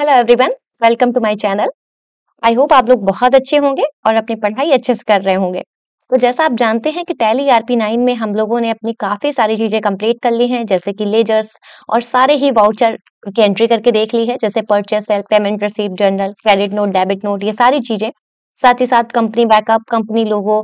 Hello everyone, welcome to my channel. I hope आप लोग बहुत अच्छे होंगे और अपनी पढ़ाई अच्छे से कर रहे होंगे। तो जैसा आप जानते हैं कि टैली ERP.9 में हम लोगों ने अपनी काफ़ी सारी चीज़ें कंप्लीट कर ली हैं, जैसे कि लेजर्स और सारे ही वाउचर की एंट्री करके देख ली है, जैसे purchase sale, payment receive, journal, credit note, debit note, ये सारी चीज़ें, साथ ही साथ कंपनी बैकअप, कंपनी लोगो,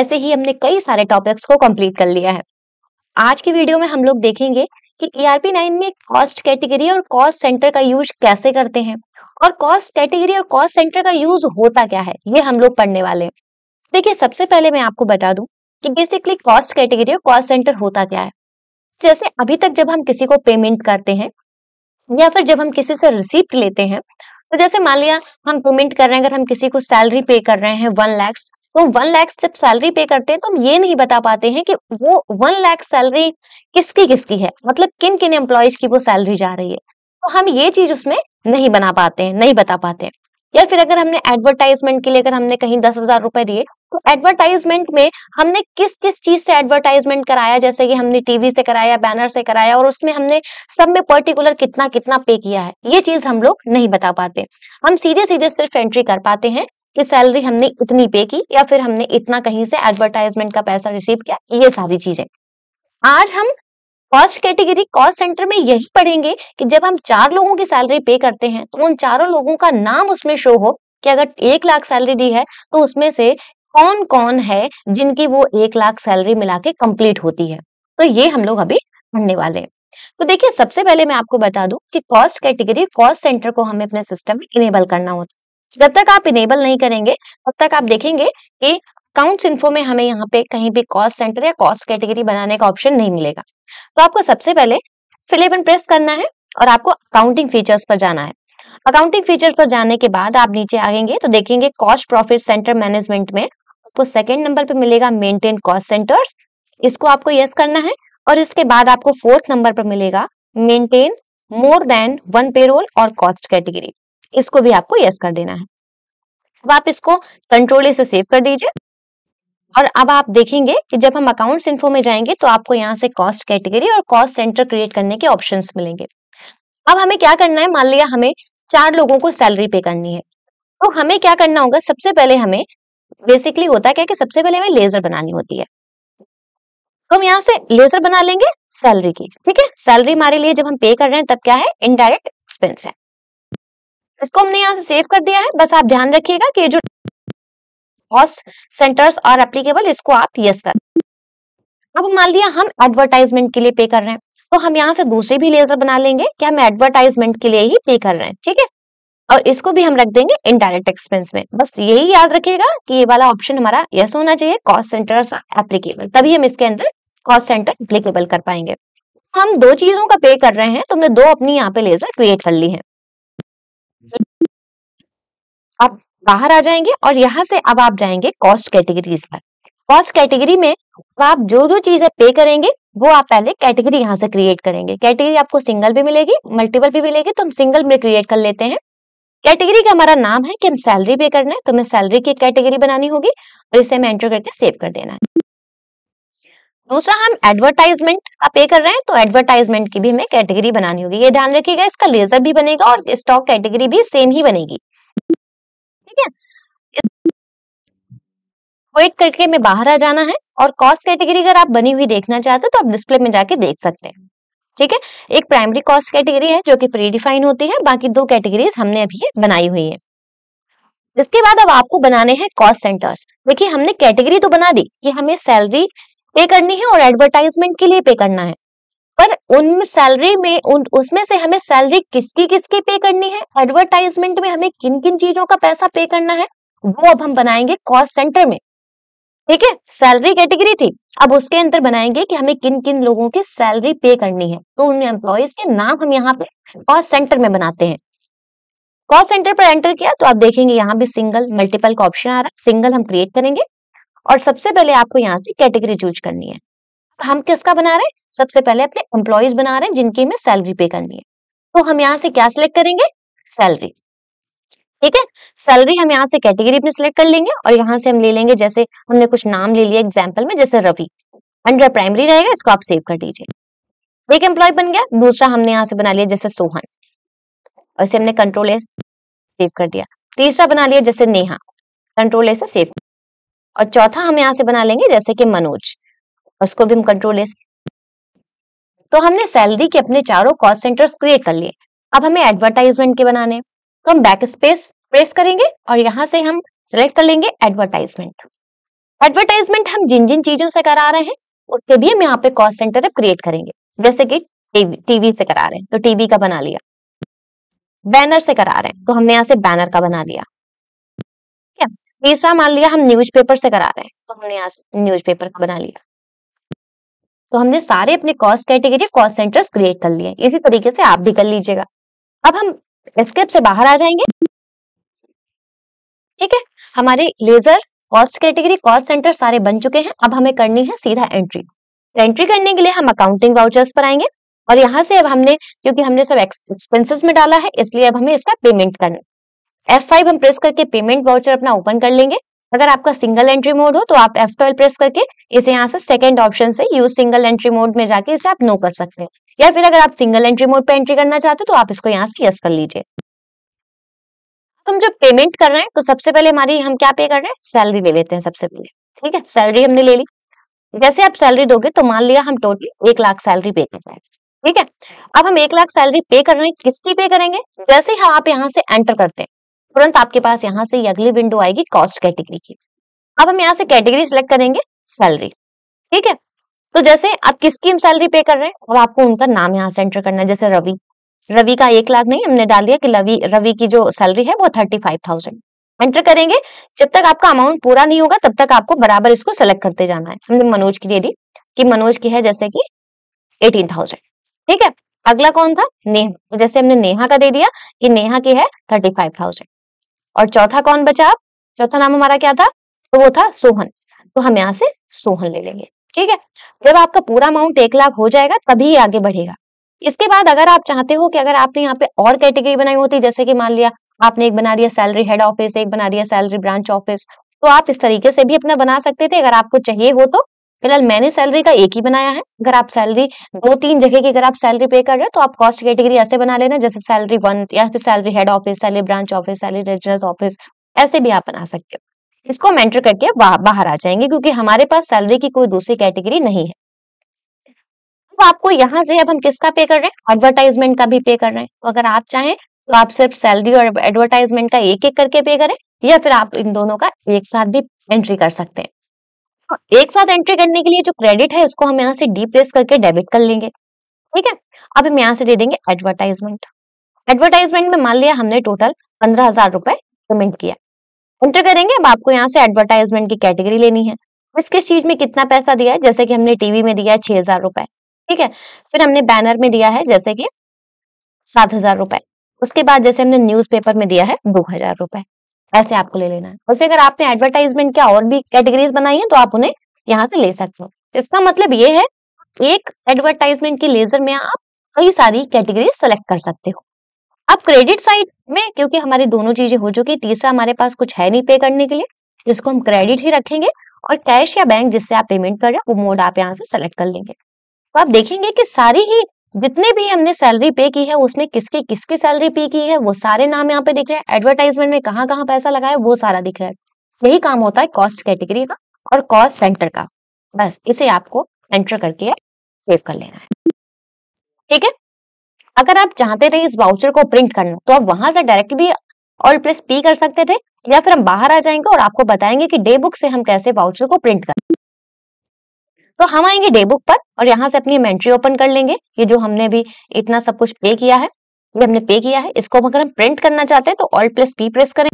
ऐसे ही हमने कई सारे टॉपिक्स को कंप्लीट कर लिया है। आज की वीडियो में हम लोग देखेंगे कि ERP.9 में कॉस्ट कैटेगरी और कॉस्ट सेंटर का यूज कैसे करते हैं और कॉस्ट कैटेगरी और कॉस्ट सेंटर का यूज होता क्या है, ये हम लोग पढ़ने वाले हैं। देखिए, सबसे पहले मैं आपको बता दूं कि बेसिकली कॉस्ट कैटेगरी और कॉस्ट सेंटर होता क्या है। जैसे अभी तक जब हम किसी को पेमेंट करते हैं या फिर जब हम किसी से रिसिप्ट लेते हैं, तो जैसे मान लिया हम पेमेंट कर रहे हैं, अगर हम किसी को सैलरी पे कर रहे हैं 1 लाख, तो 1 लाख जब सैलरी पे करते हैं तो हम ये नहीं बता पाते हैं कि वो 1 लाख सैलरी किसकी किसकी है, मतलब किन किन एम्प्लॉयज की वो सैलरी जा रही है। तो हम ये चीज उसमें नहीं बना पाते हैं, नहीं बता पाते हैं। या फिर अगर हमने एडवर्टाइजमेंट के लिए अगर हमने कहीं 10,000 रुपए दिए, तो एडवर्टाइजमेंट में हमने किस किस चीज से एडवर्टाइजमेंट कराया, जैसे कि हमने टीवी से कराया, बैनर से कराया, और उसमें हमने सब में पर्टिकुलर कितना कितना पे किया है, ये चीज हम लोग नहीं बता पाते। हम सीधे सीधे सिर्फ एंट्री कर पाते हैं कि सैलरी हमने इतनी पे की या फिर हमने इतना कहीं से एडवर्टाइजमेंट का पैसा रिसीव किया, ये सारी चीजें। आज हम कॉस्ट कैटेगरी कॉस्ट सेंटर में यही पढ़ेंगे कि जब हम 4 लोगों की सैलरी पे करते हैं तो उन 4 लोगों का नाम उसमें शो हो कि अगर 1 लाख सैलरी दी है तो उसमें से कौन कौन है जिनकी वो 1 लाख सैलरी मिला के कंप्लीट होती है। तो ये हम लोग अभी पढ़ने वाले हैं। तो देखिए, सबसे पहले मैं आपको बता दूं कि कॉस्ट कैटेगरी कॉस्ट सेंटर को हमें अपने सिस्टम में इनेबल करना होता है। जब तक आप इनेबल नहीं करेंगे तब तक आप देखेंगे कि अकाउंट्स इन्फो में हमें यहाँ पे कहीं भी कॉस्ट सेंटर या कॉस्ट कैटेगरी बनाने का ऑप्शन नहीं मिलेगा। तो आपको सबसे पहले फिल बटन प्रेस करना है और आपको अकाउंटिंग फीचर्स पर जाना है। अकाउंटिंग फीचर्स पर जाने के बाद आप नीचे आएंगे तो देखेंगे कॉस्ट प्रॉफिट सेंटर मैनेजमेंट में आपको 2nd नंबर पर मिलेगा मेंटेन कॉस्ट सेंटर्स, इसको आपको यस करना है। और इसके बाद आपको 4th नंबर पर मिलेगा मेंटेन मोर देन 1 पेरोल और कॉस्ट कैटेगरी, इसको भी आपको यस कर देना है। अब आप इसको कंट्रोल ए से सेव कर दीजिए और अब आप देखेंगे कि जब हम अकाउंट्स इन्फो में जाएंगे तो आपको यहाँ से कॉस्ट कैटेगरी और कॉस्ट सेंटर क्रिएट करने के ऑप्शंस मिलेंगे। अब हमें क्या करना है, मान लिया हमें 4 लोगों को सैलरी पे करनी है, तो हमें क्या करना होगा। सबसे पहले हमें बेसिकली होता क्या कि सबसे पहले हमें लेजर बनानी होती है, तो हम यहाँ से लेजर बना लेंगे सैलरी की। ठीक है, सैलरी हमारे लिए जब हम पे कर रहे हैं तब क्या है, इनडायरेक्ट एक्सपेंस है। इसको हमने यहाँ से सेव कर दिया है। बस आप ध्यान रखिएगा कि जो कॉस्ट सेंटर्स और एप्लीकेबल, इसको आप यस कर। अब मान लिया हम एडवर्टाइजमेंट के लिए पे कर रहे हैं, तो हम यहाँ से दूसरे भी लेजर बना लेंगे कि हम एडवर्टाइजमेंट के लिए ही पे कर रहे हैं। ठीक है, और इसको भी हम रख देंगे इनडायरेक्ट एक्सपेंस में। बस यही याद रखिएगा कि ये वाला ऑप्शन हमारा यस होना चाहिए, कॉस्ट सेंटर्स एप्लीकेबल, तभी हम इसके अंदर कॉस्ट सेंटर एप्लीकेबल कर पाएंगे। हम 2 चीजों का पे कर रहे हैं तो हमने 2 अपनी यहाँ पे लेजर क्रिएट कर ली है। आप बाहर आ जाएंगे और यहाँ से अब आप जाएंगे कॉस्ट कैटेगरीज पर। कॉस्ट कैटेगरी में आप जो जो चीजें पे करेंगे वो आप पहले कैटेगरी यहाँ से क्रिएट करेंगे। कैटेगरी आपको सिंगल भी मिलेगी, मल्टीपल भी मिलेगी, तो हम सिंगल में क्रिएट कर लेते हैं। कैटेगरी का हमारा नाम है कि हम सैलरी पे करना है, तो हमें सैलरी की कैटेगरी बनानी होगी और इसे हमें एंटर करके सेव कर देना है। दूसरा, हम एडवर्टाइजमेंट का पे कर रहे हैं तो एडवर्टाइजमेंट की भी हमें कैटेगरी बनानी होगी। ये ध्यान रखिएगा, इसका लेजर भी बनेगा और स्टॉक कैटेगरी भी सेम ही बनेगी। वेट करके मैं बाहर आ जाना है और कॉस्ट कैटेगरी अगर आप बनी हुई देखना चाहते हैं तो आप डिस्प्ले में जाके देख सकते हैं। ठीक है, एक प्राइमरी कॉस्ट कैटेगरी है जो कि प्री डिफाइन होती है, बाकी 2 कैटेगरीज हमने अभी बनाई हुई है। इसके बाद अब आपको बनाने हैं कॉस्ट सेंटर्स। देखिए, हमने कैटेगरी तो बना दी कि हमें सैलरी पे करनी है और एडवर्टाइजमेंट के लिए पे करना है, पर उन सैलरी में उसमें से हमें सैलरी किसकी किसकी पे करनी है, एडवर्टाइजमेंट में हमें किन किन चीजों का पैसा पे करना है, वो अब हम बनाएंगे कॉस्ट सेंटर में। ठीक है, सैलरी कैटेगरी थी, अब उसके अंदर बनाएंगे कि हमें किन किन लोगों की सैलरी पे करनी है, तो उन एम्प्लॉयज के नाम हम यहाँ पे कॉस्ट सेंटर में बनाते हैं। कॉस्ट सेंटर पर एंटर किया तो आप देखेंगे यहाँ भी सिंगल मल्टीपल का ऑप्शन आ रहा है। सिंगल हम क्रिएट करेंगे और सबसे पहले आपको यहाँ से कैटेगरी चूज करनी है। हम किसका बना रहे हैं, सबसे पहले अपने एम्प्लॉयज बना रहे हैं जिनकी हमें सैलरी पे करनी है, तो हम यहाँ से क्या सिलेक्ट करेंगे, सैलरी। ठीक है, सैलरी हम यहाँ से कैटेगरी में सिलेक्ट कर लेंगे और यहाँ से हम ले लेंगे, जैसे हमने कुछ नाम ले लिया एग्जाम्पल में, जैसे रवि, अंडर प्राइमरी रहेगा, इसको आप सेव कर दीजिए। एक एम्प्लॉय बन गया। दूसरा हमने यहाँ से बना लिया जैसे सोहन। और इसे हमने कंट्रोल एस सेव कर दिया। तीसरा बना लिया जैसे नेहा, कंट्रोल एस से सेव। और चौथा हम यहाँ से बना लेंगे जैसे कि मनोज, उसको भी हम कंट्रोल एस। तो हमने सैलरी के अपने चारों कॉस्ट सेंटर्स क्रिएट कर लिए। अब हमें एडवर्टाइजमेंट के बनाने, तो हम बैक स्पेस प्रेस करेंगे और यहाँ से हम सिलेक्ट कर लेंगे एडवर्टाइजमेंट। एडवर्टाइजमेंट हम जिन जिन चीजों से करा रहे हैं उसके भी हम यहाँ पे कॉस्ट सेंटर क्रिएट करेंगे। जैसे कि टीवी से करा रहे हैं तो टीवी का बना लिया, बैनर से करा रहे हैं तो हमने यहाँ से बैनर का बना लिया। तीसरा मान लिया हम न्यूज़पेपर से करा रहे हैं तो हमने यहाँ से न्यूज़पेपर का बना लिया। तो हमने सारे अपने cost category cost centres create कर लिए। इसी तरीके से आप भी कर लीजिएगा। अब हम एस्केप से बाहर आ जाएंगे, ठीक है। हमारे ledgers cost category cost centre सारे बन चुके हैं। अब हमें करनी है सीधा एंट्री। तो एंट्री करने के लिए हम अकाउंटिंग वाउचर्स पर आएंगे और यहाँ से अब हमने, क्योंकि हमने सब एक्सपेंसेस में डाला है इसलिए अब हमें इसका पेमेंट करना है। F5 हम प्रेस करके पेमेंट वाउचर अपना ओपन कर लेंगे। अगर आपका सिंगल एंट्री मोड हो तो आप F12 प्रेस करके इसे यहाँ से सेकंड ऑप्शन से यूज सिंगल एंट्री मोड में जाके इसे आप नो कर सकते हैं, या फिर अगर आप सिंगल एंट्री मोड पे एंट्री करना चाहते हो तो आप इसको यहाँ से यस कर लीजिए। हम जब पेमेंट कर रहे हैं तो सबसे पहले हमारी हम क्या पे कर रहे हैं, सैलरी ले लेते हैं सबसे पहले, ठीक है। सैलरी हमने ले ली। जैसे आप सैलरी दोगे तो मान लिया हम टोटल 1 लाख सैलरी पे कर रहे हैं, ठीक है। अब हम 1 लाख सैलरी पे कर रहे हैं, किसकी पे करेंगे? जैसे ही आप यहाँ से एंटर करते हैं तुरंत आपके पास यहाँ से अगली विंडो आएगी कॉस्ट कैटेगरी की। अब हम यहाँ से कैटेगरी सिलेक्ट करेंगे सैलरी, ठीक है। तो जैसे आप किसकी हम सैलरी पे कर रहे हैं, अब आपको उनका नाम यहाँ से एंटर करना है। जैसे रवि, रवि का 1 लाख नहीं हमने डाल दिया कि रवि की जो सैलरी है वो 35,000 एंटर करेंगे। जब तक आपका अमाउंट पूरा नहीं होगा तब तक आपको बराबर इसको सेलेक्ट करते जाना है। हमने मनोज की दे दी कि मनोज की है जैसे कि 18,000, ठीक है। अगला कौन था, नेहा, जैसे हमने नेहा का दे दिया कि नेहा की है 35,000। और चौथा कौन बचा, चौथा नाम हमारा क्या था, तो वो था सोहन, तो हम यहाँ से सोहन ले लेंगे, ठीक है। जब आपका पूरा अमाउंट 1 लाख हो जाएगा तभी ये आगे बढ़ेगा। इसके बाद अगर आप चाहते हो कि अगर आपने यहाँ पे और कैटेगरी बनाई होती, जैसे कि मान लिया आपने एक बना दिया सैलरी हेड ऑफिस, एक बना दिया सैलरी ब्रांच ऑफिस, तो आप इस तरीके से भी अपना बना सकते थे अगर आपको चाहिए हो तो। फिलहाल मैंने सैलरी का एक ही बनाया है। अगर आप सैलरी 2-3 जगह की अगर आप सैलरी पे कर रहे हो तो आप कॉस्ट कैटेगरी ऐसे बना लेना, जैसे सैलरी 1 या फिर salary head office, salary branch office, salary regional office, ऐसे भी आप बना सकते हो। इसको हम एंटर करके बाहर आ जाएंगे क्योंकि हमारे पास सैलरी की कोई दूसरी कैटेगरी नहीं है। तो आपको यहाँ से अब हम किसका पे कर रहे हैं, एडवर्टाइजमेंट का भी पे कर रहे हैं। तो अगर आप चाहें तो आप सिर्फ सैलरी और एडवर्टाइजमेंट का 1-1 करके पे करें, या फिर आप इन दोनों का एक साथ भी एंट्री कर सकते हैं। एक साथ एंट्री करने के लिए जो क्रेडिट है उसको हम यहाँ से डी प्रेस करके डेबिट कर लेंगे, ठीक है। अब हम यहाँ से दे देंगे एडवर्टाइजमेंट। एडवर्टाइजमेंट में मान लिया हमने टोटल 15,000 रुपए पेमेंट किया, एंटर करेंगे। अब आपको यहाँ से एडवर्टाइजमेंट की कैटेगरी लेनी है, किस किस चीज में कितना पैसा दिया है। जैसे कि हमने टीवी में दिया है 6,000 रुपए, ठीक है। फिर हमने बैनर में दिया है जैसे कि 7,000 रुपए। उसके बाद जैसे हमने न्यूज पेपर में दिया है 2,000 रुपए, ऐसे आपको ले लेना है। वैसे अगर आपने एडवर्टाइजमेंट क्या और भी कैटेगरीज बनाई है तो आप उन्हें यहाँ से ले सकते हो। इसका मतलब ये है एक एडवर्टाइजमेंट के लेजर में आप कई सारी कैटेगरी सेलेक्ट कर सकते हो। अब क्रेडिट साइड में क्योंकि हमारी दोनों चीजें हो चुकी, तीसरा हमारे पास कुछ है नहीं पे करने के लिए, जिसको हम क्रेडिट ही रखेंगे। और कैश या बैंक जिससे आप पेमेंट कर रहे हो वो मोड आप यहाँ से सेलेक्ट कर लेंगे। तो आप देखेंगे कि सारी ही जितने भी हमने सैलरी पे की है उसमें किसकी किसकी सैलरी पे की है वो सारे नाम यहाँ पे दिख रहे हैं। एडवर्टाइजमेंट में कहाँ कहाँ पैसा लगा है वो सारा दिख रहा है। यही काम होता है कॉस्ट कैटेगरी का और कॉस्ट सेंटर का। बस इसे आपको एंटर करके सेव कर लेना है, ठीक है। अगर आप चाहते थे इस वाउचर को प्रिंट करना तो आप वहां से डायरेक्ट भी ऑल प्लस पी कर सकते थे, या फिर हम बाहर आ जाएंगे और आपको बताएंगे कि डे बुक से हम कैसे वाउचर को प्रिंट करें। तो हम आएंगे डे बुक पर और यहाँ से अपनी एंट्री ओपन कर लेंगे। ये जो हमने भी इतना सब कुछ पे किया है, ये हमने पे किया है, इसको अगर हम प्रिंट करना चाहते हैं तो ऑल्ट प्लस पी प्रेस करें।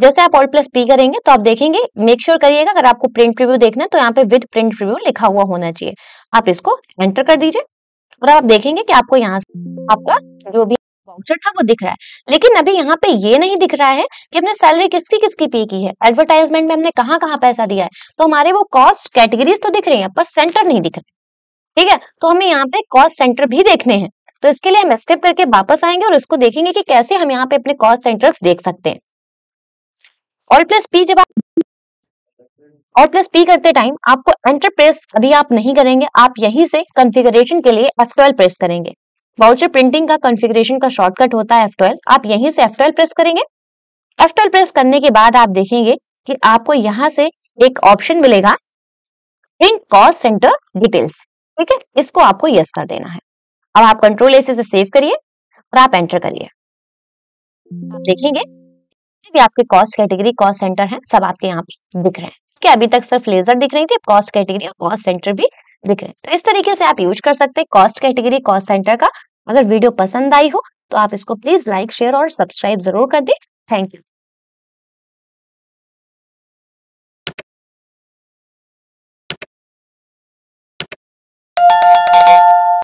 जैसे आप ऑल्ट प्लस पी करेंगे तो आप देखेंगे, मेक श्योर करिएगा अगर आपको प्रिंट प्रीव्यू देखना है तो यहाँ पे विद प्रिंट प्रीव्यू लिखा हुआ होना चाहिए। आप इसको एंटर कर दीजिए और आप देखेंगे कि आपको यहाँ से आपका जो भी वाउचर था वो दिख रहा है। लेकिन अभी यहाँ पे ये नहीं दिख रहा है कि हमने सैलरी किसकी किसकी पे की है, एडवर्टाइजमेंट में हमने कहाँ कहाँ पैसा दिया है। तो हमारे वो कॉस्ट कैटेगरीज तो दिख रही हैं पर सेंटर नहीं दिख रहे, ठीक है। तो हमें यहाँ पे कॉस्ट सेंटर भी देखने हैं, तो इसके लिए हम स्किप करके वापस आएंगे और इसको देखेंगे कि कैसे हम यहाँ पे अपने कॉस्ट सेंटर्स देख सकते हैं। ऑल प्लस पी, जब आप ऑल प्लस पी करते टाइम आपको एंटर प्रेस अभी आप नहीं करेंगे, आप यहीं से कॉन्फ़िगरेशन के लिए F12 प्रेस करेंगे। वाउचर प्रिंटिंग का कॉन्फ़िगरेशन का शॉर्टकट होता है F12। आप यहीं से F12 प्रेस करेंगे। F12 प्रेस करने के बाद आप देखेंगे कि आपको यहाँ से एक ऑप्शन मिलेगा प्रिंट कॉल सेंटर डिटेल्स, ठीक है, इसको आपको यस कर देना है। अब आप कंट्रोल एस से सेव करिए और आप एंटर करिए। आप देखेंगे भी आपके कॉस्ट कैटेगरी, कॉस्ट सेंटर है, सब आपके यहाँ पे दिख रहे हैं। ठीक है, अभी तक सिर्फ लेजर दिख रही थी, कॉस्ट कैटेगरी और कॉस्ट सेंटर भी दिख रहे हैं। तो इस तरीके से आप यूज कर सकते हैं कॉस्ट कैटेगरी, कॉस्ट सेंटर का। अगर वीडियो पसंद आई हो तो आप इसको प्लीज लाइक, शेयर और सब्सक्राइब जरूर कर दें। Thank you.